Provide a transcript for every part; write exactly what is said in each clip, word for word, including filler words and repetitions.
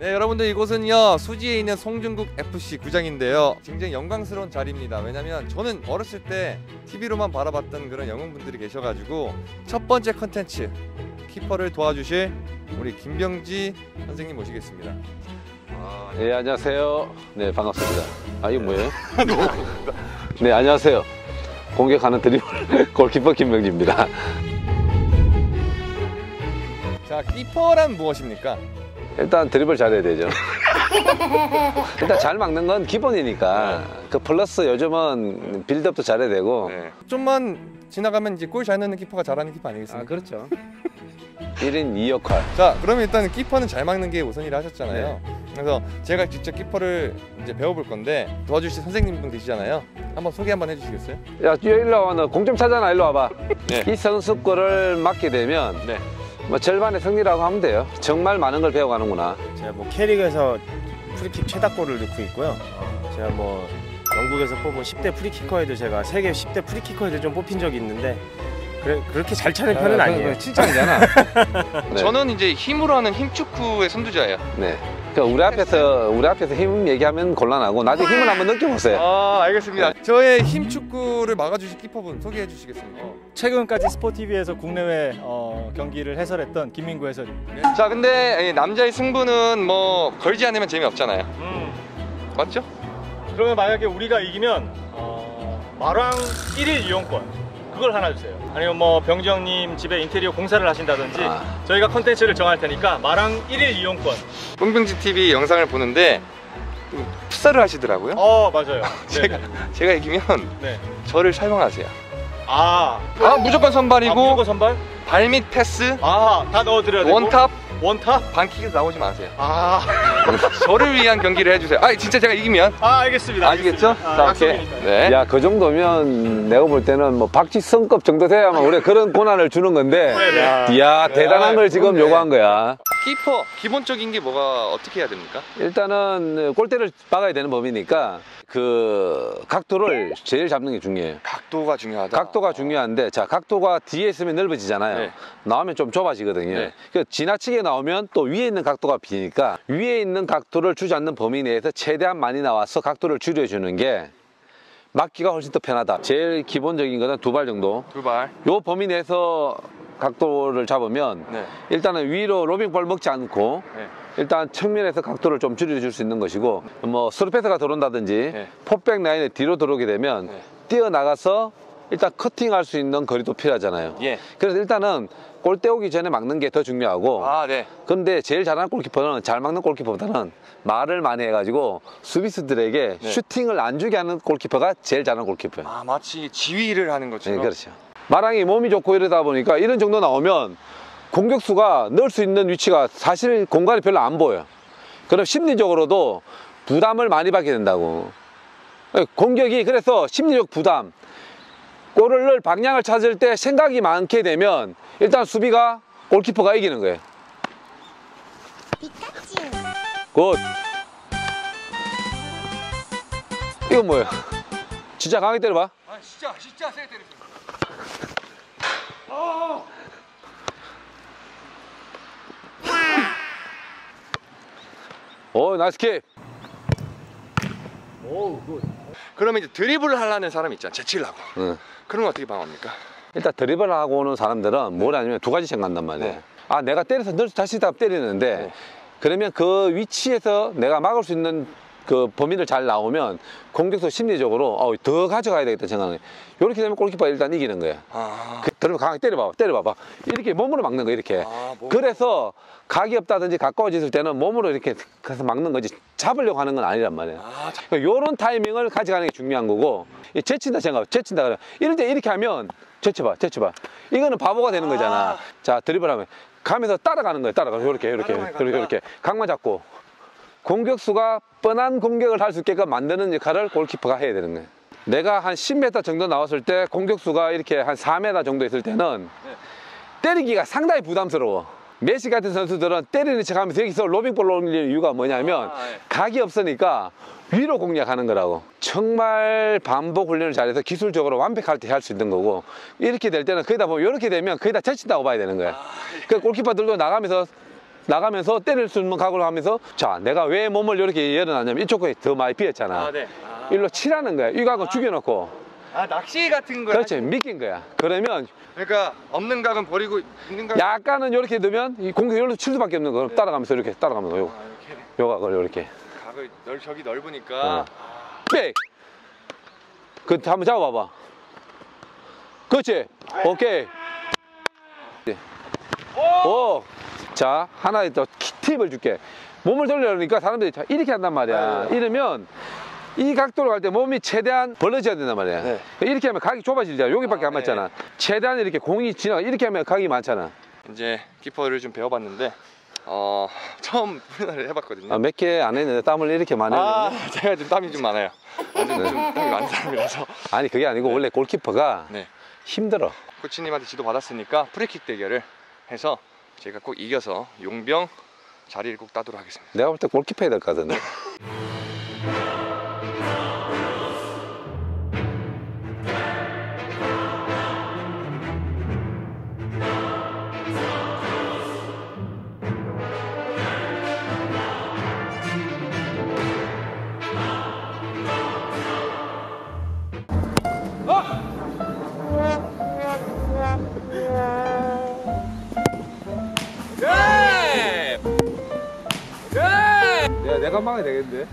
네, 여러분들 이곳은요 수지에 있는 송종국 에프씨 구장인데요, 굉장히 영광스러운 자리입니다. 왜냐면 저는 어렸을 때 티비로만 바라봤던 그런 영웅분들이 계셔가지고 첫 번째 컨텐츠 키퍼를 도와주실 우리 김병지 선생님 모시겠습니다. 아, 네. 네, 안녕하세요. 네, 반갑습니다. 아, 이거 뭐예요? 네, 안녕하세요. 공격하는 드리블 골키퍼 김병지입니다. 자, 키퍼란 무엇입니까? 일단 드리블 잘해야 되죠. 일단 잘 막는 건 기본이니까. 네. 그 플러스 요즘은 빌드업도 잘해야 되고. 네. 좀만 지나가면 이제 골 잘 넣는 키퍼가 잘하는 키퍼 아니겠습니까? 아, 그렇죠. 일인 이 역할. 자, 그러면 일단 키퍼는 잘 막는 게 우선이라 하셨잖아요. 네. 그래서 제가 직접 키퍼를 이제 배워볼 건데 도와주실 선생님분 계시잖아요. 한번 소개 한번 해주시겠어요? 야, 뛰어 일로 와봐. 너 공점 차잖아. 일로 와봐. 네. 이 선수 거를 맞게 되면 네. 뭐 절반의 승리라고 하면 돼요. 정말 많은 걸 배워가는구나. 제가 뭐 K리그에서 프리킥 최다골을 넣고 있고요. 제가 뭐 영국에서 뽑은 십 대 프리키커에도 제가 세계 십 대 프리키커에도 좀 뽑힌 적이 있는데 그래, 그렇게 잘 차는 편은 아, 아니에요. 칭찬이잖아. 네. 저는 이제 힘으로 하는 힘축구의 선두자예요. 네. 그러니까 우리 앞에서 우리 앞에서 힘 얘기하면 곤란하고 나중에 힘을 한번 느껴보세요. 아, 알겠습니다. 네. 저의 힘축구를 막아주신 키퍼분 소개해 주시겠습니다. 어, 최근까지 스포티비에서 국내외 어, 경기를 해설했던 김민구 해설입니다. 네. 자, 근데 남자의 승부는 뭐 걸지 않으면 재미없잖아요. 음. 맞죠? 그러면 만약에 우리가 이기면 어, 마랑 일일 이용권 그걸 하나 주세요. 아니면 뭐 병지 형님 집에 인테리어 공사를 하신다든지. 아. 저희가 컨텐츠를 정할 테니까 마랑 일일 이용권. 꽁병지 티비 영상을 보는데 풋살을 하시더라고요. 어, 맞아요. 제가, 제가 이기면 네. 저를 설명하세요. 아, 아, 무조건 선발이고. 아, 무조건 선발? 발밑 패스. 아, 다 넣어드려야 되고. 원탑. 원탑? 반킥에서 나오지 마세요. 아, 저를 위한 경기를 해주세요. 아, 진짜 제가 이기면. 아, 알겠습니다. 알겠습니다. 아시겠죠? 아, 자, 오케이. 네. 야, 그 정도면 내가 볼 때는 뭐 박지성급 정도 돼야만 우리가 그런 고난을 주는 건데. 네네. 야, 네. 대단한 걸 지금 그런데. 요구한 거야. 키퍼 기본적인 게 뭐가 어떻게 해야 됩니까? 일단은 골대를 막아야 되는 범위니까 그 각도를 제일 잡는 게 중요해요. 각도가 중요하다. 각도가 중요한데, 자, 각도가 뒤에 있으면 넓어지잖아요. 네. 나오면 좀 좁아지거든요. 네. 그러니까 지나치게 나오면 또 위에 있는 각도가 비니까 위에 있는 각도를 주지 않는 범위 내에서 최대한 많이 나와서 각도를 줄여주는 게 막기가 훨씬 더 편하다. 제일 기본적인 거는 두 발 정도. 두 발. 요 범위 내에서 각도를 잡으면 네. 일단은 위로 로빙볼 먹지 않고 네. 일단 측면에서 각도를 좀 줄여줄 수 있는 것이고, 뭐 스루패스가 들어온다든지 네. 포백 라인에 뒤로 들어오게 되면 네. 뛰어나가서 일단 커팅할 수 있는 거리도 필요하잖아요. 예. 그래서 일단은 골대 오기 전에 막는 게 더 중요하고. 아, 네. 근데 제일 잘하는 골키퍼는 잘 막는 골키퍼보다는 말을 많이 해가지고 수비수들에게 네. 슈팅을 안 주게 하는 골키퍼가 제일 잘하는 골키퍼예요. 아, 마치 지휘를 하는 것처럼. 네, 그렇죠. 마랑이 몸이 좋고 이러다 보니까 이런 정도 나오면 공격수가 넣을 수 있는 위치가 사실 공간이 별로 안 보여요. 그럼 심리적으로도 부담을 많이 받게 된다고. 공격이 그래서 심리적 부담, 골을 넣을 방향을 찾을 때 생각이 많게 되면 일단 수비가 골키퍼가 이기는 거예요. 피카츄. 굿. 이건 뭐예요? 진짜 강하게 때려봐. 아, 진짜 진짜 세게 때려. 오, 나이스 킵. 오, 굿. 그러면 이제 드리블을 하려는 사람이 있잖아, 제치려고. 응. 그런 거 어떻게 방어합니까? 일단 드리블을 하고 오는 사람들은 뭘 하냐면 두 가지 생각한단 말이에요. 네. 아, 내가 때려서 늘 다시 다 때리는데 네. 그러면 그 위치에서 내가 막을 수 있는 그 범위를 잘 나오면 공격수 심리적으로 어, 더 가져가야 되겠다 생각하는 거예요. 이렇게 되면 골키퍼가 일단 이기는 거예요. 아... 그, 그러면 강하게 때려봐봐, 때려봐봐. 이렇게 몸으로 막는 거예요, 이렇게. 아, 몸... 그래서 각이 없다든지 가까워졌을 때는 몸으로 이렇게 가서 막는 거지 잡으려고 하는 건 아니란 말이에요. 아, 자... 요런 타이밍을 가져가는 게 중요한 거고, 제친다 생각해, 제친다 그래. 이럴 때 이렇게 하면 제쳐봐, 제쳐봐. 이거는 바보가 되는 거잖아. 아... 자, 드리블하면 가면서 따라가는 거예요, 따라가. 요렇게, 요렇게, 요렇게. 각만 잡고. 공격수가 뻔한 공격을 할 수 있게끔 만드는 역할을 골키퍼가 해야 되는 거예요. 내가 한 십 미터 정도 나왔을 때 공격수가 이렇게 한 사 미터 정도 있을 때는 때리기가 상당히 부담스러워. 메시 같은 선수들은 때리는 척 하면서 여기서 로빙볼 올리는 이유가 뭐냐면 각이 없으니까 위로 공략하는 거라고. 정말 반복 훈련을 잘해서 기술적으로 완벽할 때 할 수 있는 거고, 이렇게 될 때는 거의 다 보면 이렇게 되면 거의 다 제친다고 봐야 되는 거예요. 그 골키퍼들도 나가면서 나가면서 때릴 수 있는 각오를 하면서, 자, 내가 왜 몸을 이렇게 열어놨냐면 이쪽 거에 더 많이 비었잖아. 아, 네. 아. 일로 치라는 거야. 이 각은 아. 죽여놓고. 아, 낚시 같은 거야? 그렇지, 미낀 거야. 그러면. 그러니까, 없는 각은 버리고, 있는 각은. 약간은 이렇게 넣으면, 이 공격 열로 칠 수밖에 없는 거. 네. 따라가면서 이렇게, 따라가면서. 요, 아, 이렇게. 요 각을 이렇게. 각을, 넓, 저기 넓으니까. 빽! 어. 그, 한번 잡아봐봐. 그렇지. 아, 오케이. 오! 오! 자, 하나의 또 팁을 줄게. 몸을 돌려니까 사람들이 이렇게 한단 말이야. 네. 이러면, 이 각도로 갈 때 몸이 최대한 벌어져야 된단 말이야. 네. 이렇게 하면 각이 좁아지잖아. 여기밖에 아, 안 맞잖아. 네. 최대한 이렇게 공이 지나가. 이렇게 하면 각이 많잖아. 이제 키퍼를 좀 배워봤는데 어, 처음 훈련을 해봤거든요. 아, 몇 개 안 했는데 땀을 이렇게 많이 아, 했는데 제가 지금 땀이 좀 많아요. 완전 네. 좀 땀이 많은 사람이라서. 아니 그게 아니고 네. 원래 골키퍼가 네. 힘들어. 코치님한테 지도 받았으니까 프리킥 대결을 해서 제가 꼭 이겨서 용병 자리를 꼭 따도록 하겠습니다. 내가 볼 때 골키퍼 해야 될 것 같은데. 내가 막아야 되겠는데.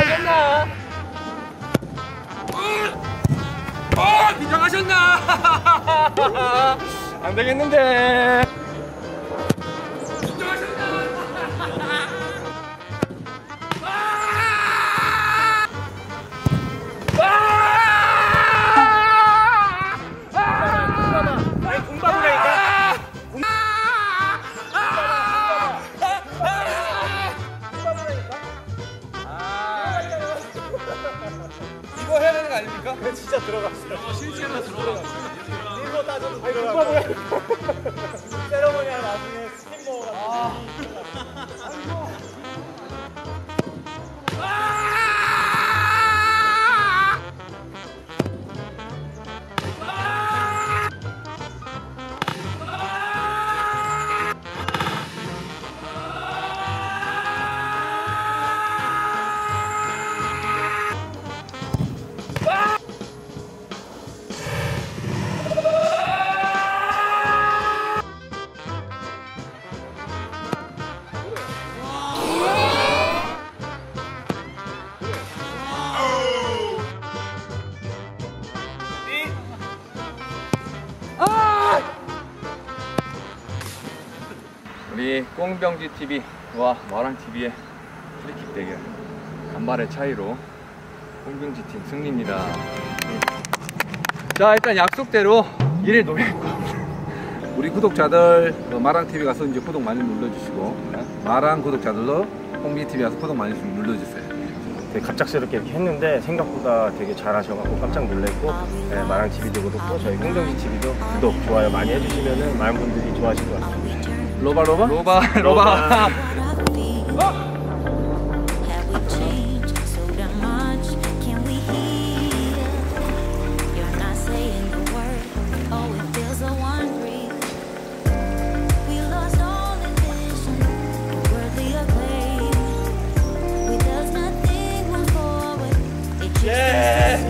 긴장하셨나? 어, 긴장하셨나? 안 되겠는데. 진짜 들어갔어요. 어, 실제로 들어갔어요. 물로 따져도 들어갔어요. 세러머니랑 나중에 스팀 먹어가지고. 우리 꽁병지 티비와 마랑 티비의 프리킥 대결, 간발의 차이로 꽁병지 팀 승리입니다. 자, 일단 약속대로 일을 노렸고 우리 구독자들 마랑 티비 가서 이제 구독 많이 눌러주시고, 마랑 구독자들도 꽁병지 티비 가서 구독 많이 눌러주세요. 되게 갑작스럽게 이렇게 했는데 생각보다 되게 잘하셔가지고 깜짝 놀랐고, 네, 마랑 티비도 구독도 저희 꽁병지 티비도 구독, 좋아요 많이 해주시면은 많은 분들이 좋아하실 것 같습니다. 로바 로바? 로바 로바, 로바. 어? 예!